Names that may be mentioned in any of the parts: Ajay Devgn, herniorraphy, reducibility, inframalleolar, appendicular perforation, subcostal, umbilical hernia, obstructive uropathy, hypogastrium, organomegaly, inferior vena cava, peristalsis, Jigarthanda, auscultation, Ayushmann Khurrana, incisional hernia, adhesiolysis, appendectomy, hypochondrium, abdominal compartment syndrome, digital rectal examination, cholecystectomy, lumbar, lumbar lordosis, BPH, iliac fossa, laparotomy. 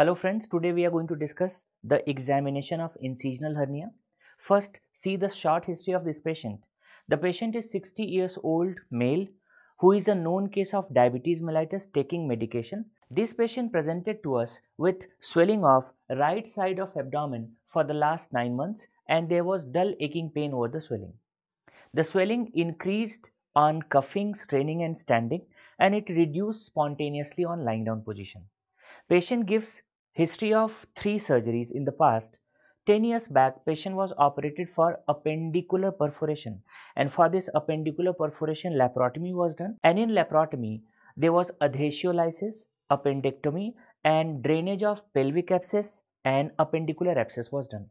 Hello friends, today we are going to discuss the examination of incisional hernia. First, see the short history of this patient. The patient is 60 years old male who is a known case of diabetes mellitus taking medication. This patient presented to us with swelling of right side of abdomen for the last 9 months and there was dull aching pain over the swelling. The swelling increased on cuffing, straining and standing and it reduced spontaneously on lying down position. Patient gives history of 3 surgeries in the past. 10 years back, patient was operated for appendicular perforation and for this appendicular perforation laparotomy was done, and in laparotomy there was adhesiolysis, appendectomy and drainage of pelvic abscess and appendicular abscess was done.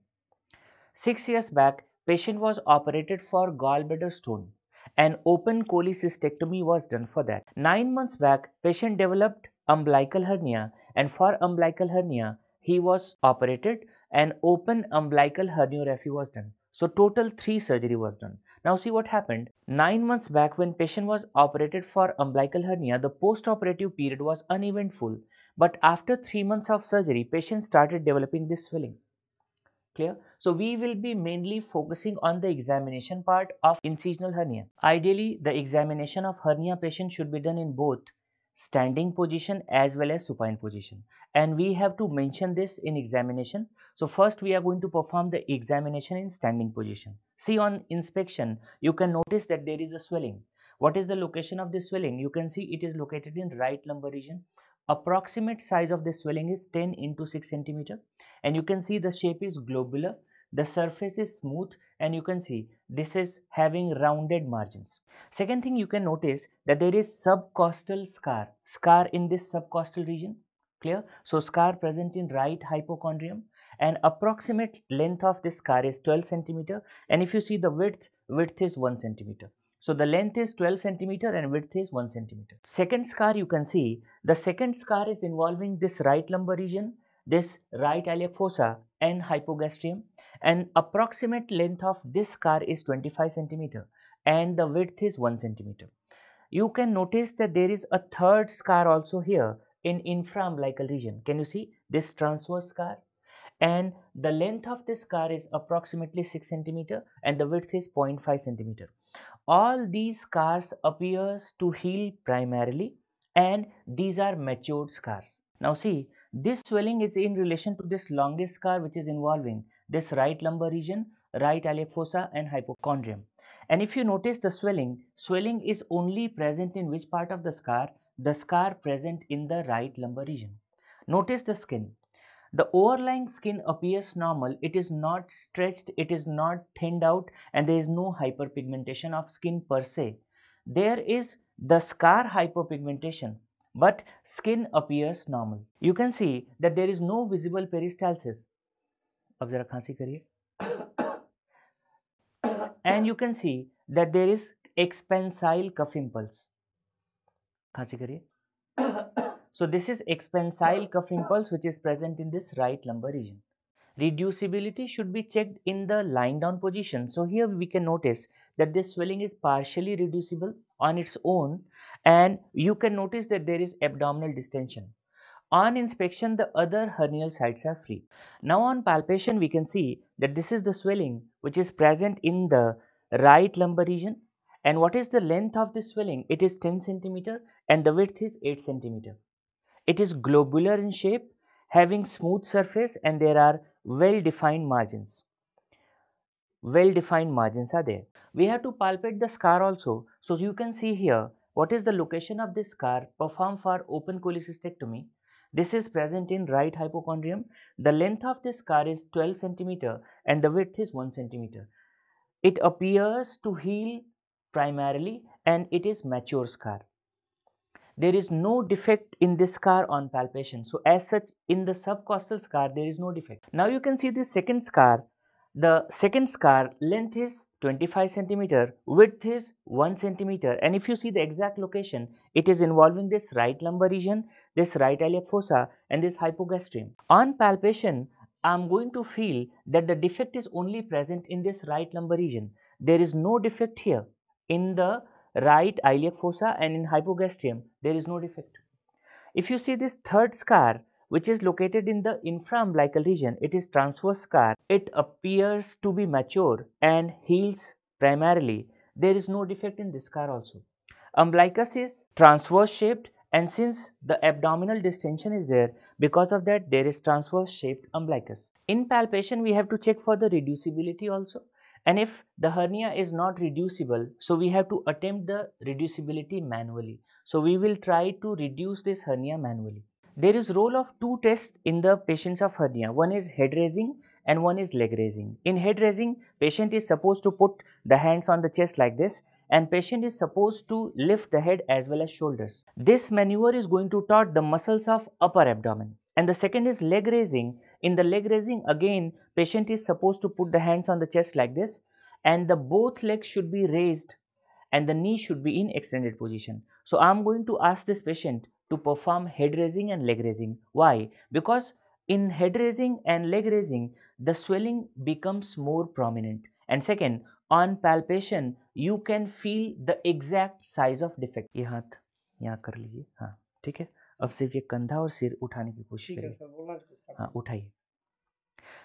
6 years back, patient was operated for gallbladder stone and open cholecystectomy was done for that. 9 months back, patient developed umbilical hernia and for umbilical hernia he was operated and open umbilical herniorraphy was done. So total 3 surgery was done. Now see what happened. 9 months back when patient was operated for umbilical hernia, the post-operative period was uneventful, but after 3 months of surgery patient started developing this swelling. Clear? So we will be mainly focusing on the examination part of incisional hernia. Ideally the examination of hernia patient should be done in both standing position as well as supine position, and we have to mention this in examination. So first we are going to perform the examination in standing position. See, on inspection you can notice that there is a swelling. What is the location of this swelling? You can see it is located in right lumbar region. Approximate size of this swelling is 10 into 6 centimeter, and you can see the shape is globular, the surface is smooth, and you can see this is having rounded margins. Second thing, you can notice that there is subcostal scar in this subcostal region. Clear? So scar present in right hypochondrium, and approximate length of this scar is 12 centimeter, and if you see the width is 1 centimeter. So the length is 12 centimeter and width is 1 centimeter. Second scar, you can see the second scar is involving this right lumbar region, this right iliac fossa and hypogastrium, and approximate length of this scar is 25 centimeter and the width is 1 centimeter. You can notice that there is a third scar also here in inframalleolar region. Can you see this transverse scar? And the length of this scar is approximately 6 centimeter and the width is 0.5 centimeter. All these scars appears to heal primarily and these are matured scars. Now see, this swelling is in relation to this longest scar which is involving this right lumbar region, right iliac fossa and hypochondrium. And if you notice the swelling is only present in which part of the scar? The scar present in the right lumbar region. Notice the skin. The overlying skin appears normal. It is not stretched, it is not thinned out, and there is no hyperpigmentation of skin per se. There is the scar hyperpigmentation, but skin appears normal. You can see that there is no visible peristalsis. अब जरा खांसी करिए. And you can see that there is expansile cuff impulse. खांसी करिए. So this is expansile cuff impulse which is present in this right lumbar region. Reducibility should be checked in the lying down position. So here we can notice that this swelling is partially reducible on its own, and you can notice that there is abdominal distension. On inspection, the other hernial sites are free. Now on palpation, we can see that this is the swelling which is present in the right lumbar region. And what is the length of this swelling? It is 10 centimeter and the width is 8 centimeter. It is globular in shape, having smooth surface, and there are well-defined margins. Well-defined margins are there. We have to palpate the scar also. So you can see here, what is the location of this scar? Performed for open cholecystectomy. This is present in right hypochondrium. The length of this scar is 12 centimeter and the width is 1 centimeter. It appears to heal primarily and it is mature scar. There is no defect in this scar on palpation. So as such, in the subcostal scar there is no defect. Now you can see this second scar. The second scar length is 25 centimeter, width is 1 centimeter, and if you see the exact location, it is involving this right lumbar region, this right iliac fossa and this hypogastrium. On palpation, I am going to feel that the defect is only present in this right lumbar region. There is no defect here in the right iliac fossa, and in hypogastrium there is no defect. If you see this third scar, which is located in the infraumbilical region. It is transverse scar. It appears to be mature and heals primarily. There is no defect in this scar also. Umbilicus is transverse shaped, and since the abdominal distension is there, because of that there is transverse shaped umbilicus. In palpation we have to check for the reducibility also, and if the hernia is not reducible, so we have to attempt the reducibility manually. So we will try to reduce this hernia manually. There is role of two tests in the patients of hernia. One is head raising and one is leg raising. In head raising, patient is supposed to put the hands on the chest like this, and patient is supposed to lift the head as well as shoulders. This maneuver is going to tort the muscles of upper abdomen. And the second is leg raising. In the leg raising, again, patient is supposed to put the hands on the chest like this, and the both legs should be raised and the knee should be in extended position. So I am going to ask this patient to perform head raising and leg raising. Why? Because in head raising and leg raising, the swelling becomes more prominent. And second, on palpation, you can feel the exact size of defect. ये हाथ यहाँ कर लीजिए, हाँ ठीक है. अब सिर्फ ये कंधा और सिर उठाने की कोशिश करिए, हाँ उठाइए.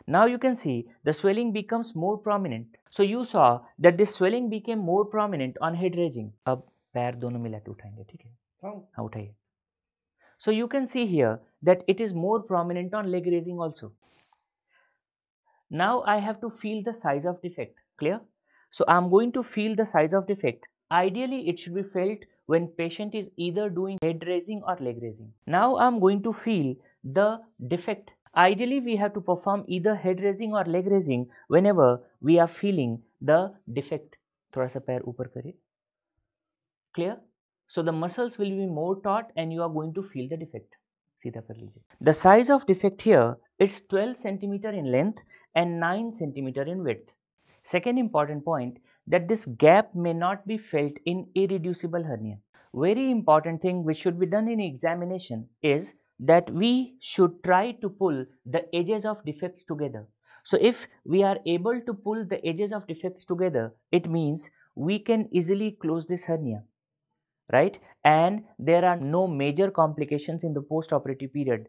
Now you can see the swelling becomes more prominent. So you saw that this swelling became more prominent on head raising. अब पैर दोनों मिला के उठाएंगे, ठीक है, हाँ उठाइए. So you can see here that it is more prominent on leg raising also. Now I have to feel the size of defect, clear? So I am going to feel the size of defect. Ideally it should be felt when patient is either doing head raising or leg raising. Now I am going to feel the defect. Ideally we have to perform either head raising or leg raising whenever we are feeling the defect. थोड़ा सा पैर ऊपर करें, clear? So the muscles will be more taut and you are going to feel the defect. सीधा कर लीजिए. The size of defect here, it's 12 cm in length and 9 cm in width. Second important point, that this gap may not be felt in irreducible hernia. Very important thing which should be done in examination is that we should try to pull the edges of defects together. So if we are able to pull the edges of defects together, it means we can easily close this hernia. Right? And there are no major complications in the post-operative period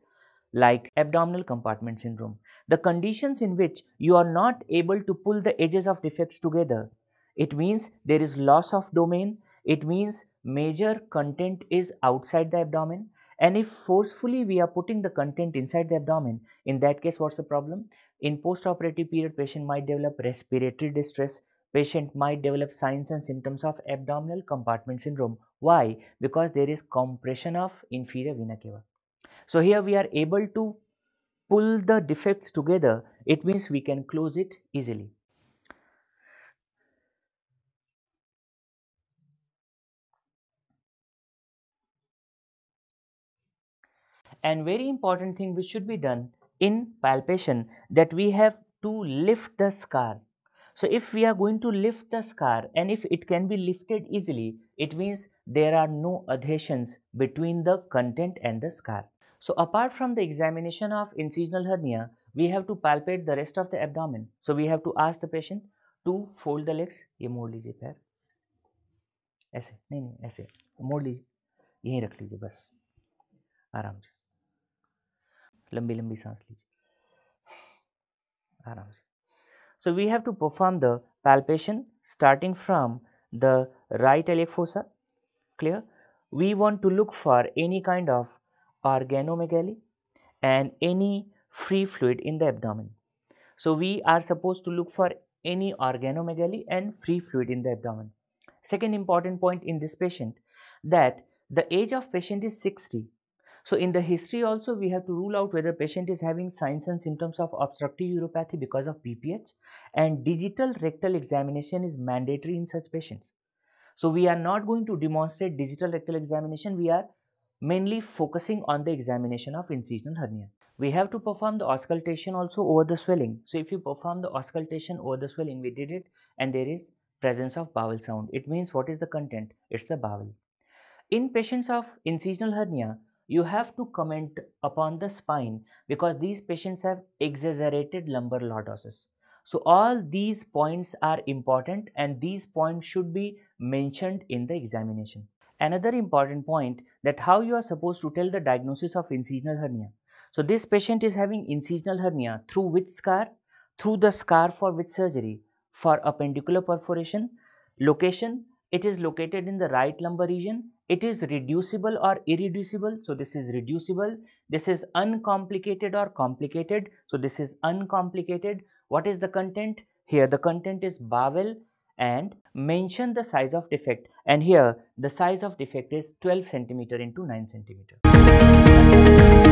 like abdominal compartment syndrome. The conditions in which you are not able to pull the edges of defects together, it means there is loss of domain, it means major content is outside the abdomen, and if forcefully we are putting the content inside the abdomen, in that case what's the problem? In post-operative period, patient might develop respiratory distress, patient might develop signs and symptoms of abdominal compartment syndrome. Why? Because there is compression of inferior vena cava. So here we are able to pull the defects together. It means we can close it easily. And very important thing which should be done in palpation, that we have to lift the scar. So if we are going to lift the scar, and if it can be lifted easily, it means there are no adhesions between the content and the scar. So apart from the examination of incisional hernia, we have to palpate the rest of the abdomen. So we have to ask the patient to fold the legs. ये मोड़ लीजिए पैर, ऐसे नहीं नहीं ऐसे मोड़ लीजिए, यहीं रख लीजिए बस, आराम से लंबी लंबी सांस लीजिए, आराम से. So we have to perform the palpation starting from the right iliac fossa, clear? We want to look for any kind of organomegaly and any free fluid in the abdomen. So we are supposed to look for any organomegaly and free fluid in the abdomen. Second important point in this patient, that the age of patient is 60. So in the history also we have to rule out whether patient is having signs and symptoms of obstructive uropathy because of BPH, and digital rectal examination is mandatory in such patients. So we are not going to demonstrate digital rectal examination, we are mainly focusing on the examination of incisional hernia. We have to perform the auscultation also over the swelling. So if you perform the auscultation over the swelling, we did it, and there is presence of bowel sound. It means what is the content? It's the bowel. In patients of incisional hernia, you have to comment upon the spine because these patients have exaggerated lumbar lordosis. So all these points are important, and these points should be mentioned in the examination. Another important point, that how you are supposed to tell the diagnosis of incisional hernia. So this patient is having incisional hernia. Through which scar? Through the scar for which surgery? For appendicular perforation. Location, it is located in the right lumbar region. It is reducible or irreducible, so this is reducible. This is uncomplicated or complicated, so this is uncomplicated. What is the content? Here the content is bowel, and mention the size of defect, and here the size of defect is 12 cm into 9 cm.